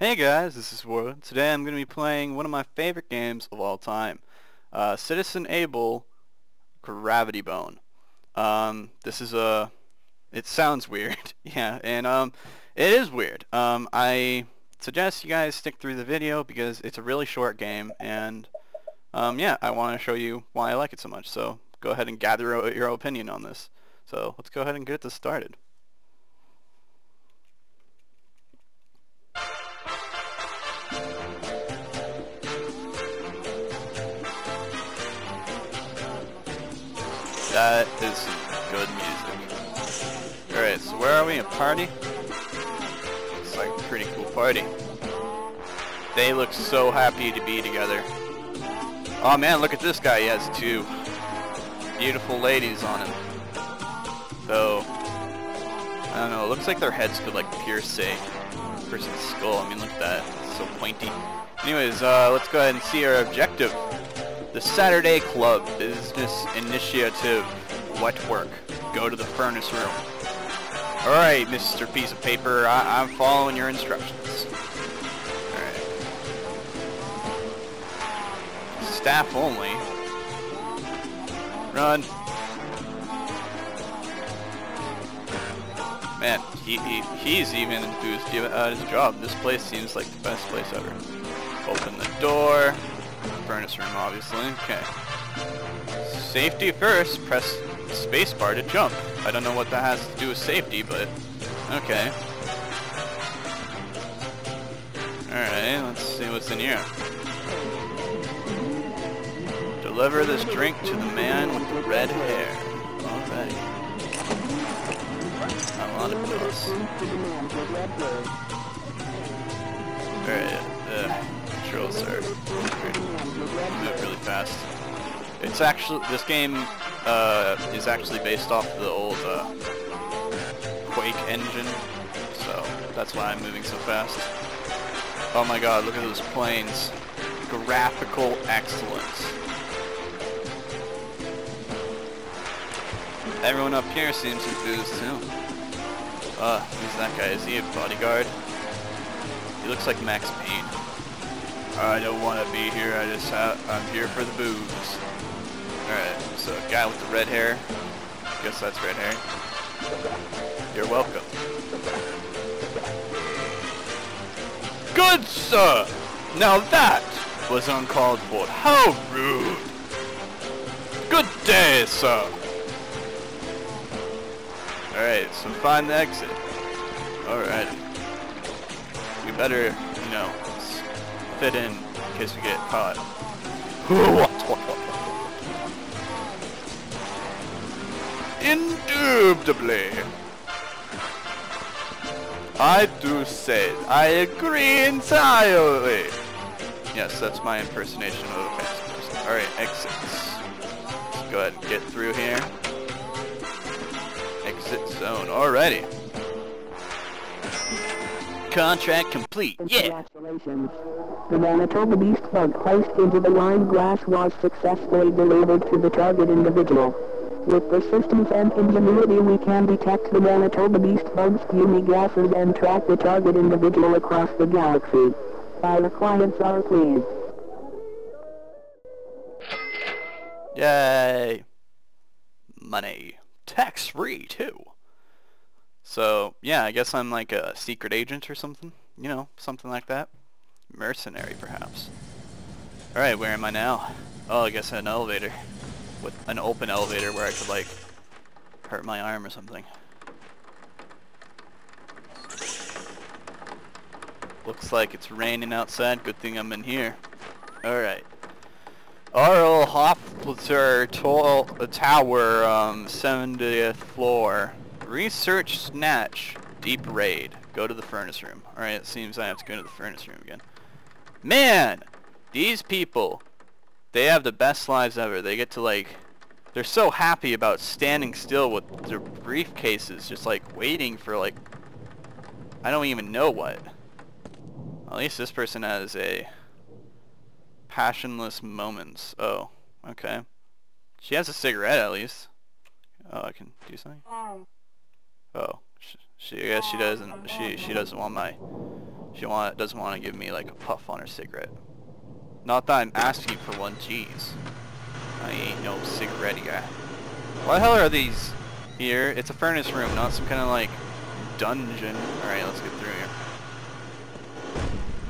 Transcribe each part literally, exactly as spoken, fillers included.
Hey guys, this is Warwood. Today I'm going to be playing one of my favorite games of all time, uh, Citizen Able Gravity Bone. Um, this is a... it sounds weird, yeah, and um, it is weird. Um, I suggest you guys stick through the video because it's a really short game, and um, yeah, I want to show you why I like it so much, so go ahead and gather your opinion on this. So let's go ahead and get this started. That is some good music. Alright, so where are we? A party? Looks like a pretty cool party. They look so happy to be together. Oh man, look at this guy. He has two beautiful ladies on him. Though, I don't know, it looks like their heads could like pierce a person's skull. I mean, look at that. It's so pointy. Anyways, uh, let's go ahead and see our objective. The Saturday Club Business Initiative. What work? Go to the furnace room. Alright, Mister Piece of Paper, I I'm following your instructions. Alright. Staff only. Run. Man, he, he he's even enthused about his job. This place seems like the best place ever. Open the door. Furnace room, obviously. Okay. Safety first. Press spacebar to jump. I don't know what that has to do with safety, but okay. Alright, let's see what's in here. Deliver this drink to the man with the red hair. Alright. I'm on it, boss. Alright, uh, controls are move really fast. It's actually this game uh, is actually based off the old uh, Quake engine, so that's why I'm moving so fast. Oh my God! Look at those planes. Graphical excellence. Everyone up here seems enthused too. Uh, who's that guy? Is he a bodyguard? He looks like Max Payne. I don't want to be here, I just ha I'm here for the boobs. Alright, so guy with the red hair. Guess that's red hair. You're welcome. Good sir! Now that was uncalled for. How rude! Good day, sir! Alright, so find the exit. Alright. We better, you know, fit in, in case we get caught. Indubitably. I do say, I agree entirely. Yes, that's my impersonation of a fancy person. Alright, exits. Let's go ahead and get through here. Exit zone, alrighty. Contract complete. Yeah. Congratulations. The Manitoba Beast Bug placed into the wine glass was successfully delivered to the target individual. With persistence and ingenuity we can detect the Manitoba Beast Bug's puny gases and track the target individual across the galaxy. Our clients are pleased. Yay! Money. Tax-free, too. So, yeah, I guess I'm like a secret agent or something. You know, something like that. Mercenary, perhaps. Alright, where am I now? Oh, I guess an elevator. With an open elevator where I could, like, hurt my arm or something. Looks like it's raining outside. Good thing I'm in here. Alright. Arl Hofler Tower, um, seventieth floor. Research snatch. Deep raid. Go to the furnace room. Alright, it seems I have to go to the furnace room again. Man! These people, they have the best lives ever. They get to like, they're so happy about standing still with their briefcases, just like waiting for like, I don't even know what. At least this person has a passionless moments. Oh, okay. She has a cigarette at least. Oh, I can do something? Oh. She, I guess she doesn't. She she doesn't want my She want, doesn't want to give me like a puff on her cigarette. Not that I'm asking for one, jeez. I ain't no cigarette guy. Why the hell are these here? It's a furnace room, not some kind of like dungeon. Alright, let's get through here.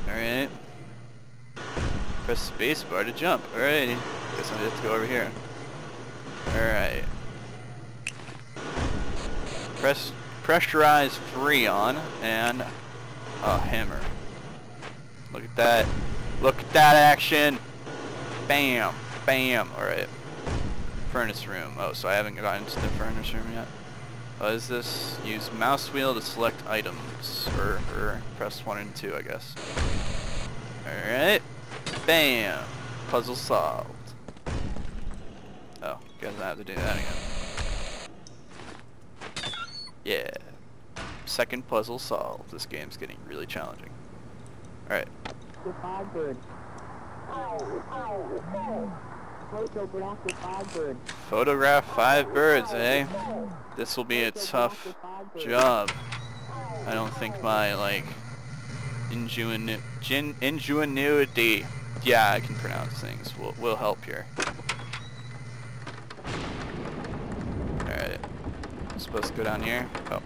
Alright. Press spacebar to jump. Alright. Guess I have to go over here. Alright. Press pressurize Freon and a hammer. Look at that. Look at that action. Bam. Bam. Alright. Furnace room. Oh, so I haven't gotten to the furnace room yet. What is this? Use mouse wheel to select items. Or, or press one and two, I guess. Alright. Bam. Puzzle solved. Oh, guess I have to do that again. Yeah. Second puzzle solved. This game's getting really challenging. Alright. Goodbye, bird. Ow, ow, ow. Photograph the five birds. Photograph five birds, eh? This will be a tough job. I don't think my, like, ingenuity, ingenuity, yeah, I can pronounce things, will will help here. Alright. I'm supposed to go down here? Oh.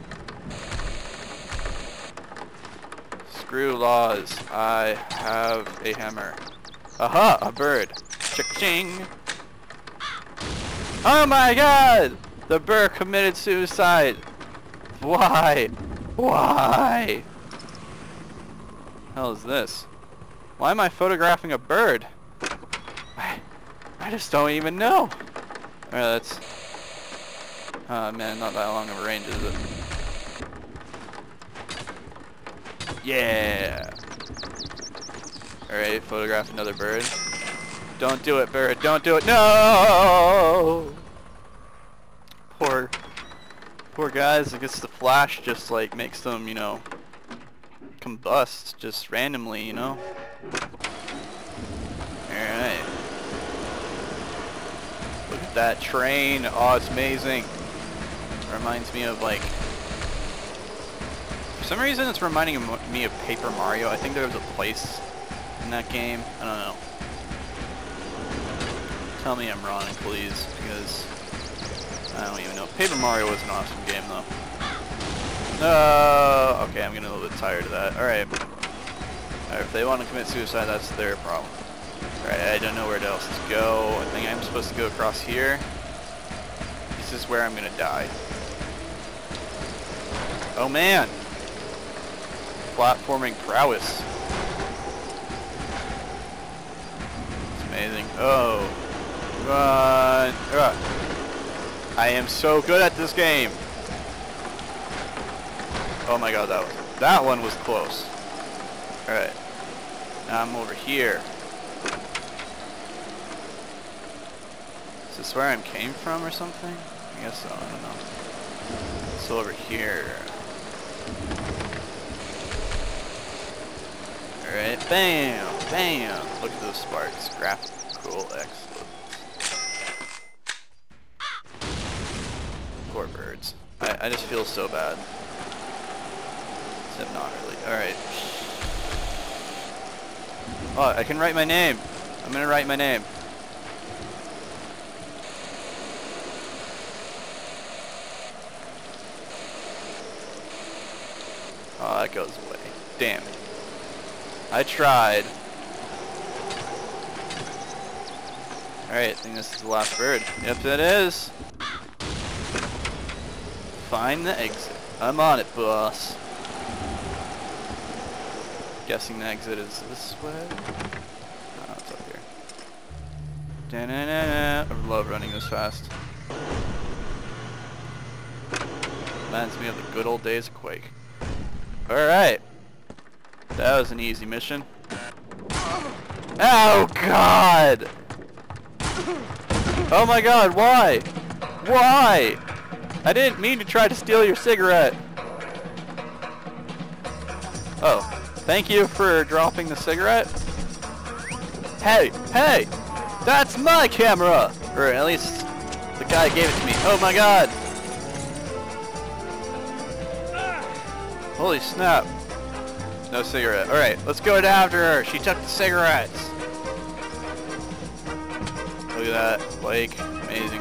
Screw laws. I have a hammer. Aha! A bird. Cha-ching! Oh my god! The bird committed suicide! Why? Why? Hell is this? Why am I photographing a bird? I, I just don't even know! Alright, that's... Oh man, not that long of a range, is it? Yeah! Alright, photograph another bird. Don't do it, bird. Don't do it. No! Poor, poor guys. I guess the flash just like makes them, you know, combust just randomly, you know. Alright. Look at that train. Oh, it's amazing. It reminds me of like... For some reason it's reminding me of Paper Mario. I think there was a place in that game. I don't know. Tell me I'm wrong, please, because I don't even know. Paper Mario was an awesome game, though. No! Okay, I'm getting a little bit tired of that. Alright. Alright, if they want to commit suicide, that's their problem. Alright, I don't know where else to go. I think I'm supposed to go across here. This is where I'm going to die. Oh, man! Platforming prowess. It's amazing. Oh. Run. Run. I am so good at this game. Oh my god, that was, that one was close. Alright. Now I'm over here. Is this where I came from or something? I guess so, I don't know. So over here. Alright, bam, bam. Look at those sparks. Graphical X. Poor birds. I, I just feel so bad. Except not really. Alright. Oh, I can write my name. I'm gonna write my name. Oh, that goes away. Damn it. I tried. Alright, I think this is the last bird. Yep, it is. Find the exit. I'm on it, boss. Guessing the exit is this way? No, it's up here. Da-na-na-na. I love running this fast. Reminds me of the good old days of Quake. Alright. That was an easy mission. Oh, God! Oh, my God, why? Why? I didn't mean to try to steal your cigarette. Oh, thank you for dropping the cigarette. Hey, hey, that's my camera! Or at least the guy gave it to me. Oh my god! Holy snap. No cigarette. Alright, let's go after her. She took the cigarettes. Look at that lake. Amazing.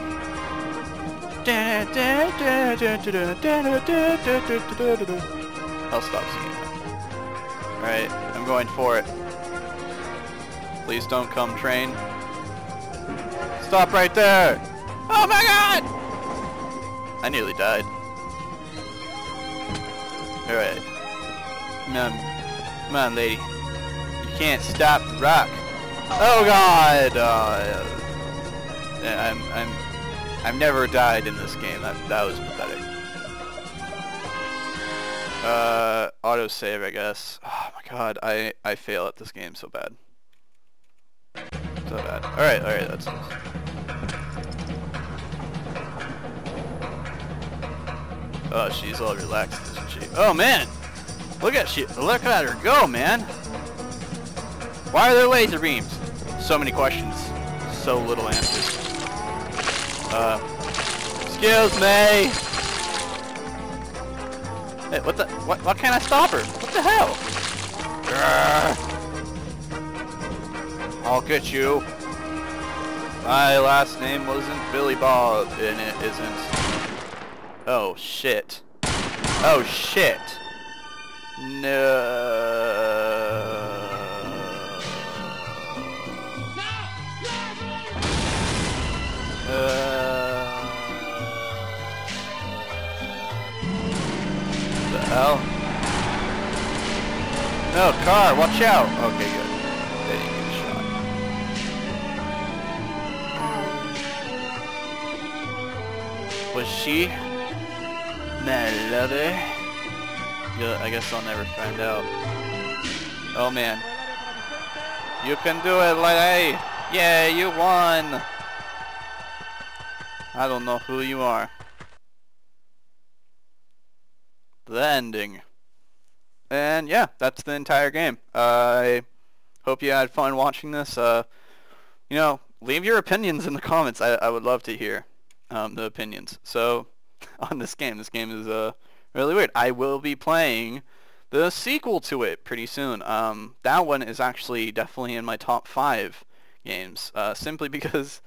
I'll stop singing. Alright, I'm going for it. Please don't come, train. Stop right there! Oh my god! I nearly died. Alright. Come on. Come on, lady. You can't stop the rock. Oh god! Oh, yeah. I'm, I'm, I've never died in this game. That, that was pathetic. Uh, autosave, I guess. Oh my god, I, I fail at this game so bad. So bad. Alright, alright, that's nice. Oh, she's all relaxed, isn't she? Oh man! Look at she look at her go, man! Why are there laser beams? So many questions. So little answers. Uh excuse me. Hey, what the what why can't I stop her? What the hell? Grrr. I'll get you. My last name wasn't Billy Bob, and it isn't. Oh shit. Oh shit. No. Uh, the hell? No, car, watch out. Okay, good. Was she my lover? Yeah, I guess I'll never find out. Oh man. You can do it, lady! Yeah, you won! I don't know who you are. The ending. And yeah, that's the entire game. Uh, I hope you had fun watching this. Uh, you know, leave your opinions in the comments. I, I would love to hear. Um, the opinions. So, on this game, this game is uh, really weird. I will be playing the sequel to it pretty soon. Um, that one is actually definitely in my top five games, uh, simply because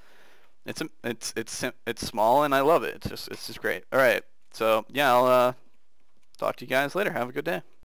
it's it's it's it's small and I love it. It's just it's just great. All right, so yeah, I'll uh, talk to you guys later. Have a good day.